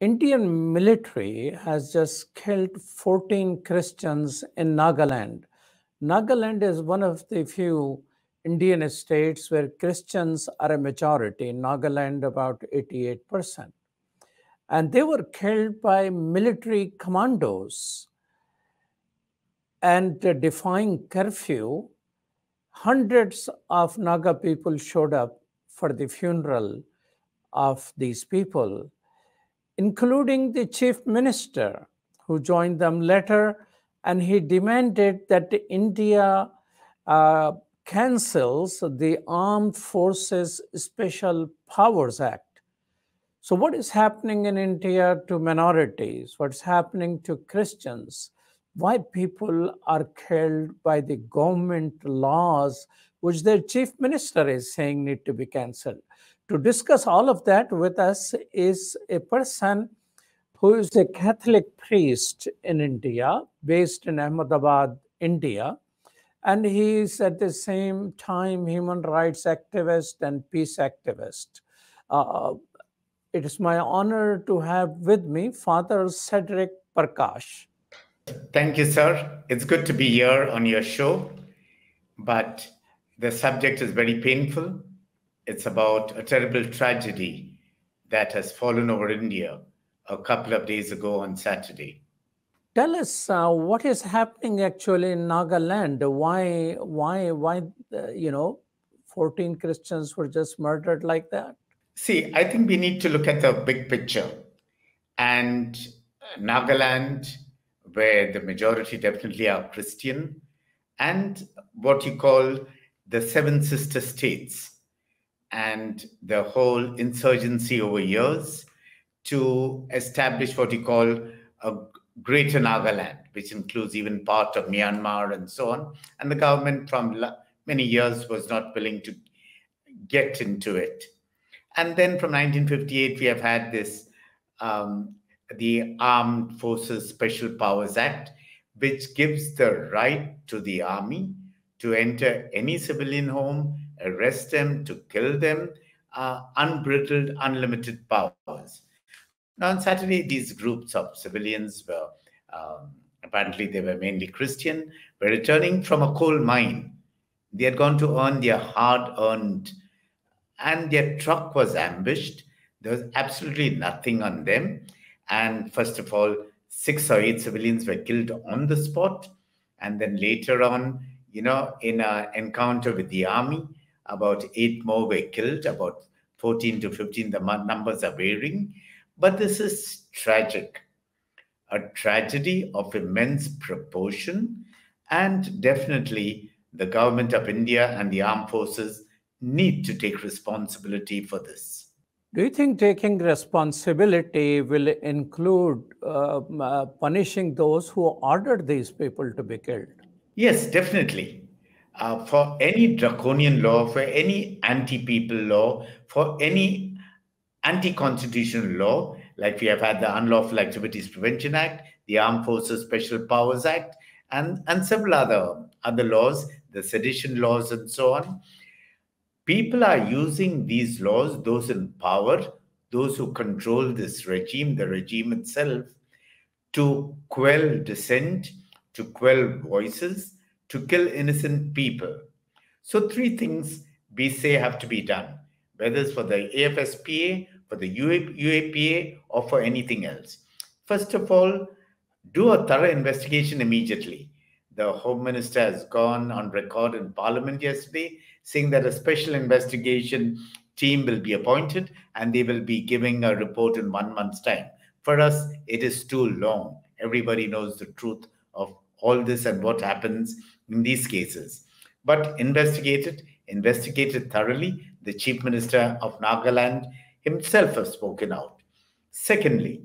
Indian military has just killed 14 Christians in Nagaland. Nagaland is one of the few Indian states where Christians are a majority, in Nagaland about 88%. And they were killed by military commandos and defying curfew. Hundreds of Naga people showed up for the funeral of these people, including the chief minister, who joined them later, and he demanded that India cancels the Armed Forces Special Powers Act. So what is happening in India to minorities? What's happening to Christians? Why people are killed by the government laws, which their chief minister is saying need to be cancelled? To discuss all of that with us is a person who is a Catholic priest in India, based in Ahmedabad, India. And he is at the same time human rights activist and peace activist. It is my honor to have with me Father Cedric Prakash. Thank you, sir. It's good to be here on your show, but the subject is very painful. It's about a terrible tragedy that has fallen over India a couple of days ago on Saturday. Tell us what is happening actually in Nagaland. Why, 14 Christians were just murdered like that? See, I think we need to look at the big picture. And Nagaland, where the majority definitely are Christian, and what you call the Seven Sister States, and the whole insurgency over years to establish what you call a greater Nagaland, which includes even part of Myanmar and so on. And the government from many years was not willing to get into it. And then from 1958, we have had this, the Armed Forces Special Powers Act, which gives the right to the army to enter any civilian home, arrest them, to kill them, unbridled, unlimited powers. Now, on Saturday, these groups of civilians were, apparently they were mainly Christian, were returning from a coal mine. They had gone to earn their hard-earned, and their truck was ambushed. There was absolutely nothing on them. And first of all, 6 or 8 civilians were killed on the spot. And then later on, you know, in an encounter with the army, about 8 more were killed, about 14 to 15, the numbers are varying. But this is tragic, a tragedy of immense proportion. And definitely the government of India and the armed forces need to take responsibility for this. Do you think taking responsibility will include punishing those who ordered these people to be killed? Yes, definitely. For any draconian law, for any anti-people law, for any anti-constitutional law, like we have had the Unlawful Activities Prevention Act, the Armed Forces Special Powers Act, and several other laws, the sedition laws and so on. People are using these laws, those in power, those who control this regime, the regime itself, to quell dissent, to quell voices, to kill innocent people. So 3 things we say have to be done, whether it's for the AFSPA, for the UAPA, or for anything else. First of all, do a thorough investigation immediately. The Home Minister has gone on record in Parliament yesterday saying that a special investigation team will be appointed and they will be giving a report in 1 month's time. For us, it is too long. Everybody knows the truth of all this and what happens in these cases. But investigate it thoroughly. The Chief Minister of Nagaland himself has spoken out. Secondly,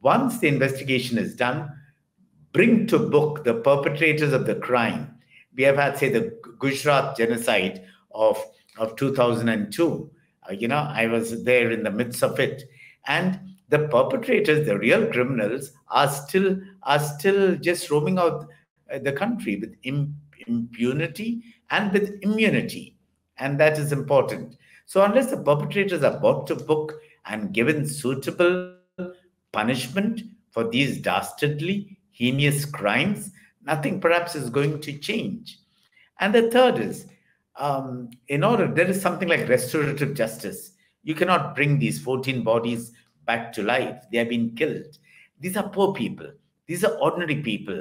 once the investigation is done, bring to book the perpetrators of the crime. We have had, say, the Gujarat genocide of 2002. I was there in the midst of it. And the perpetrators, the real criminals, are still just roaming out the country with impunity and with immunity. And that is important. So unless the perpetrators are brought to book and given suitable punishment for these dastardly, heinous crimes, nothing perhaps is going to change. And the third is, there is something like restorative justice. You cannot bring these 14 bodies back to life. They have been killed. These are poor people. These are ordinary people.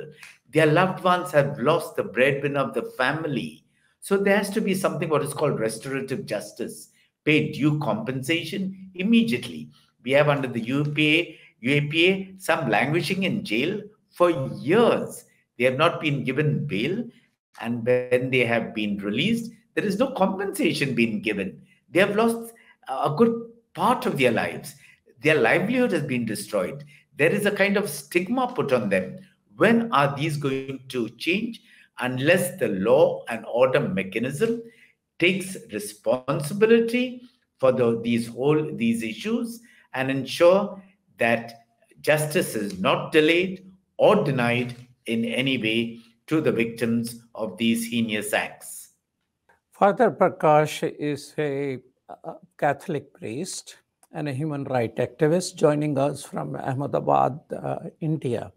Their loved ones have lost the breadwinner of the family. So there has to be something what is called restorative justice. Pay due compensation immediately. We have under the UAPA some languishing in jail for years. They have not been given bail. And when they have been released, there is no compensation being given. They have lost a good part of their lives. Their livelihood has been destroyed. There is a kind of stigma put on them. When are these going to change? Unless the law and order mechanism takes responsibility for these issues and ensure that justice is not delayed or denied in any way to the victims of these heinous acts. Father Prakash is a Catholic priest and a human rights activist joining us from Ahmedabad, India.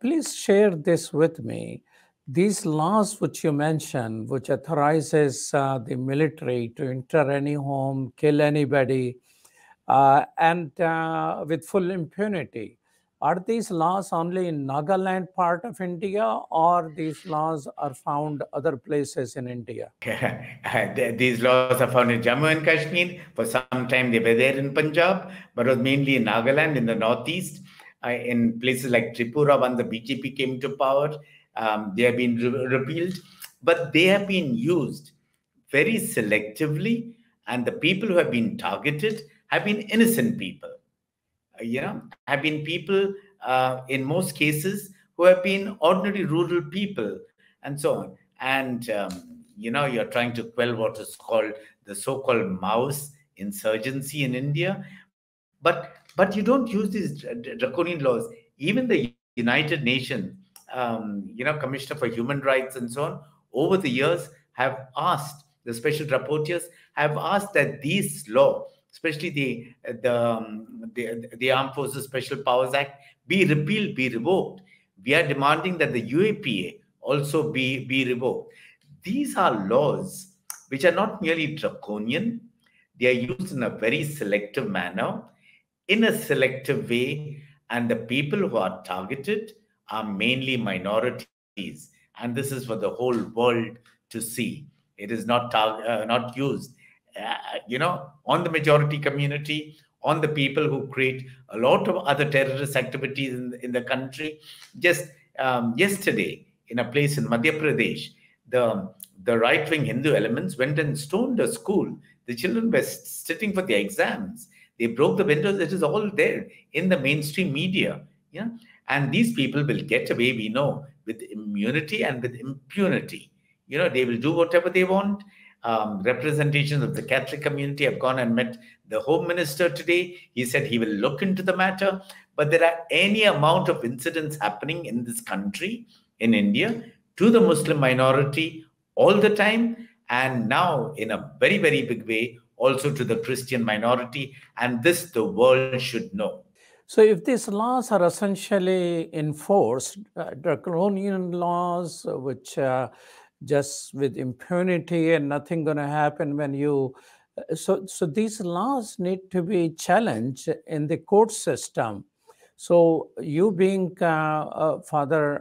Please share this with me. These laws which you mentioned, which authorizes the military to enter any home, kill anybody, and with full impunity, are these laws only in Nagaland part of India, or these laws are found other places in India? These laws are found in Jammu and Kashmir. For some time they were there in Punjab, but it was mainly in Nagaland, in the northeast, in places like Tripura when the BJP came to power. They have been repealed, but they have been used very selectively, and the people who have been targeted have been innocent people. Have been people in most cases who have been ordinary rural people and so on. And, you're trying to quell what is called the so-called mouse insurgency in India. But you don't use these draconian laws. Even the United Nations, Commissioner for Human Rights and so on, over the years have asked, the special rapporteurs have asked that these laws, especially the Armed Forces Special Powers Act, be repealed, be revoked. We are demanding that the UAPA also be revoked. These are laws which are not merely draconian. They are used in a very selective manner, in a selective way, and the people who are targeted are mainly minorities. And this is for the whole world to see. It is not used on the majority community, on the people who create a lot of other terrorist activities in the country. Just yesterday, in a place in Madhya Pradesh, the right-wing Hindu elements went and stoned a school. The children were sitting for their exams. They broke the windows. It is all there in the mainstream media. And these people will get away, we know, with immunity and with impunity. They will do whatever they want. Representations of the Catholic community have gone and met the Home Minister today. He said he will look into the matter. But there are any amount of incidents happening in this country, in India, to the Muslim minority all the time. And now in a very, very big way, also to the Christian minority. And this the world should know. So if these laws are essentially enforced, draconian laws, which just with impunity and nothing going to happen when you... So these laws need to be challenged in the court system. So you being Father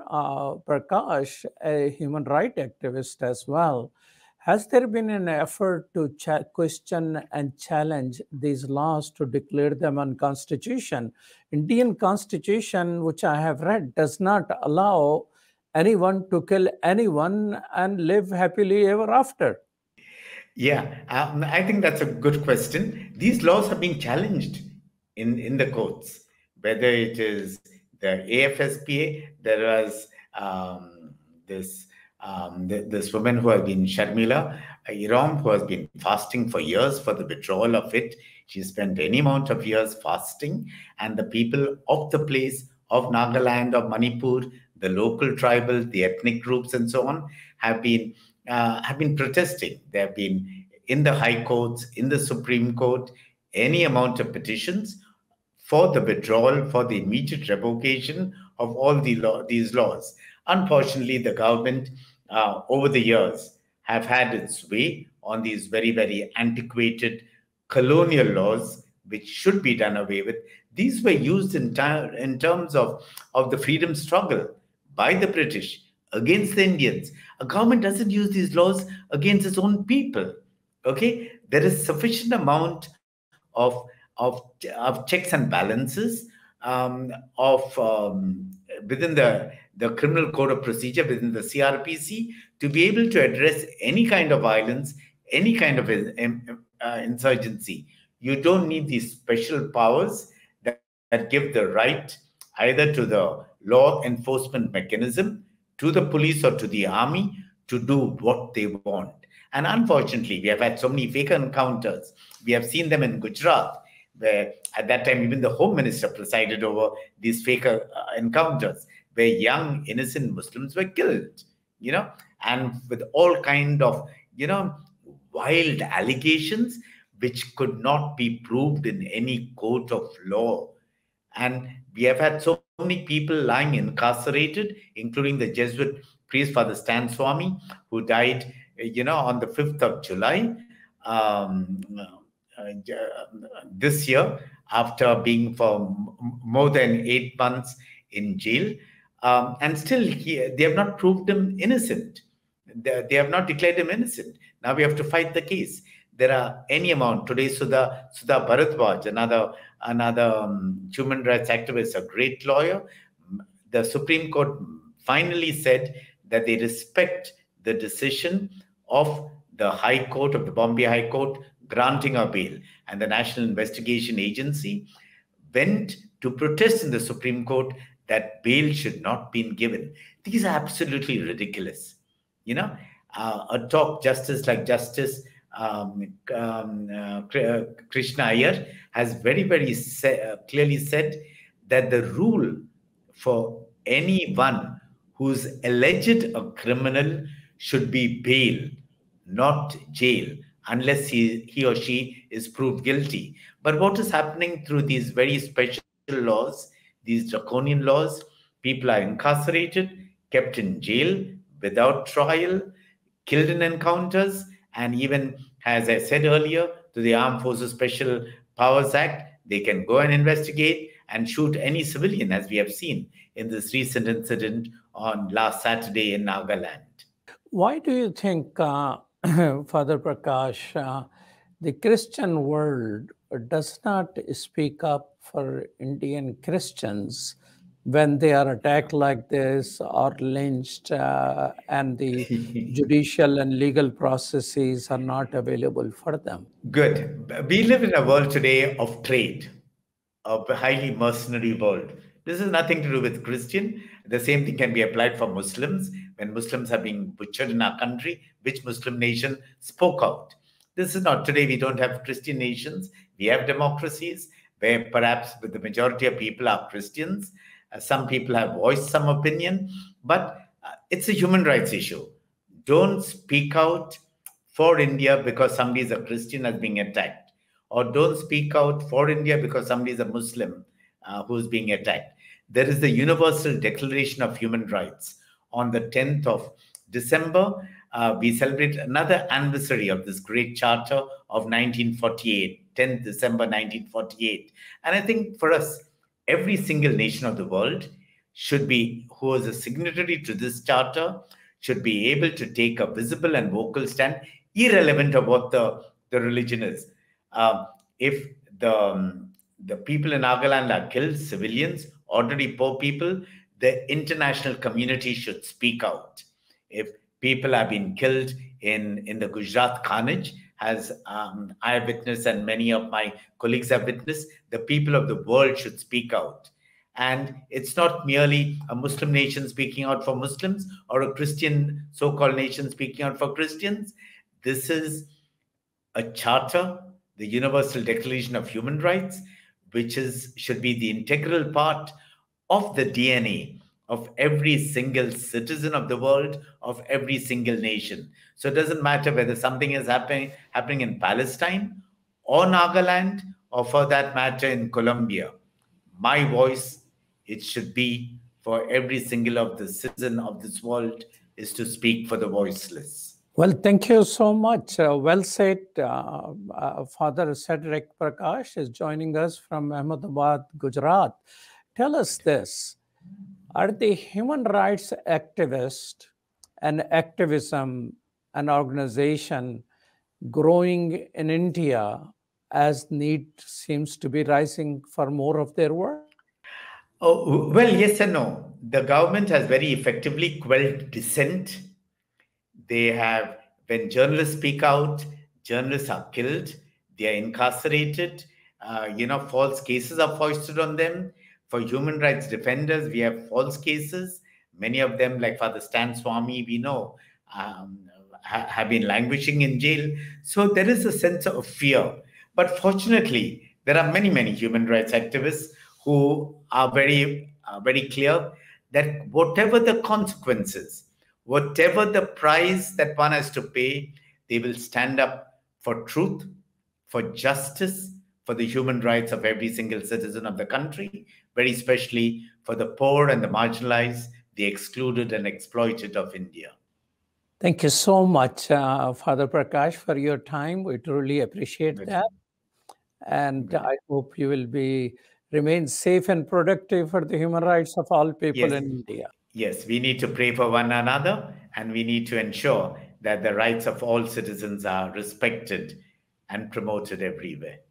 Prakash, a human rights activist as well, has there been an effort to question and challenge these laws, to declare them unconstitutional? Indian constitution, which I have read, does not allow anyone to kill anyone and live happily ever after? Yeah, I think that's a good question. These laws have been challenged in the courts, whether it is the AFSPA. There was this woman who has been, Sharmila Irom, who has been fasting for years for the withdrawal of it. She spent any amount of years fasting, and the people of the place, of Nagaland, of Manipur, the local tribal, the ethnic groups and so on, have been protesting. They have been in the high courts, in the Supreme Court, any amount of petitions for the withdrawal, for the immediate revocation of all the these laws. Unfortunately, the government over the years have had its way on these very, very antiquated colonial laws, which should be done away with. These were used in terms of the freedom struggle by the British against the Indians. A government doesn't use these laws against its own people. Okay, there is sufficient amount of checks and balances within the criminal code of procedure, within the CRPC, to be able to address any kind of violence, any kind of insurgency. You don't need these special powers that give the right either to the law enforcement mechanism, to the police or to the army, to do what they want. And unfortunately, we have had so many fake encounters. We have seen them in Gujarat, where at that time, even the Home Minister presided over these fake encounters, where young, innocent Muslims were killed, you know, and with all kind of, you know, wild allegations, which could not be proved in any court of law. And we have had so many people lying incarcerated, including the Jesuit priest, Father Stan Swami, who died, you know, on the 5th of July this year, after being for more than 8 months in jail. And still, they have not proved him innocent. They have not declared him innocent. Now we have to fight the case. There are any amount. Today, Suda Bharatwaj, another human rights activist, a great lawyer, the Supreme Court finally said that they respect the decision of the High Court, of the Bombay High Court, granting a bail. And the National Investigation Agency went to protest in the Supreme Court that bail should not be given. These are absolutely ridiculous. You know, a top justice like Justice Krishna Iyer has very, very clearly said that the rule for anyone who's alleged a criminal should be bail, not jail, unless he or she is proved guilty. But what is happening through these very special laws, these draconian laws, people are incarcerated, kept in jail without trial, killed in encounters, and even, as I said earlier, to the Armed Forces Special Powers Act, they can go and investigate and shoot any civilian, as we have seen in this recent incident on last Saturday in Nagaland. Why do you think, Father Prakash, the Christian world does not speak up for Indian Christians when they are attacked like this or lynched and the judicial and legal processes are not available for them? Good. We live in a world today of trade, of a highly mercenary world. This has nothing to do with Christian. The same thing can be applied for Muslims. When Muslims are being butchered in our country, which Muslim nation spoke out? This is not today. We don't have Christian nations. We have democracies where perhaps the majority of people are Christians. Some people have voiced some opinion, but it's a human rights issue. Don't speak out for India because somebody is a Christian as being attacked, or don't speak out for India because somebody is a Muslim who's being attacked. There is the Universal Declaration of Human Rights. On the 10th of December, we celebrate another anniversary of this great charter of 1948, 10th December 1948. And I think for us, every single nation of the world should be, who is a signatory to this charter, should be able to take a visible and vocal stand, irrelevant of what the religion is. If the people in Nagaland are killed, civilians, ordinary poor people, the international community should speak out. If people have been killed in the Gujarat carnage, as I have witnessed and many of my colleagues have witnessed, the people of the world should speak out. And it's not merely a Muslim nation speaking out for Muslims or a Christian so-called nation speaking out for Christians. This is a charter, the Universal Declaration of Human Rights, which should be the integral part of the DNA of every single citizen of the world, of every single nation. So it doesn't matter whether something is happening in Palestine or Nagaland, or for that matter in Colombia. my voice, it should be for every single of the citizen of this world, is to speak for the voiceless. Well, thank you so much. Well said. Father Cedric Prakash is joining us from Ahmedabad, Gujarat. Tell us this. Are the human rights activists and activism an organization growing in India as need seems to be rising for more of their work? Oh, well, yes and no. The government has very effectively quelled dissent. They have, when journalists speak out, journalists are killed, they are incarcerated, false cases are foisted on them. For human rights defenders, we have false cases. Many of them, like Father Stan Swami, we know, have been languishing in jail. So there is a sense of fear. But fortunately, there are many, many human rights activists who are very clear that whatever the consequences, whatever the price that one has to pay, they will stand up for truth, for justice, for the human rights of every single citizen of the country, very especially for the poor and the marginalized, the excluded and exploited of India. Thank you so much, Father Prakash, for your time. We truly appreciate that. And I hope you will remain safe and productive for the human rights of all people in India. Yes, we need to pray for one another, and we need to ensure that the rights of all citizens are respected and promoted everywhere.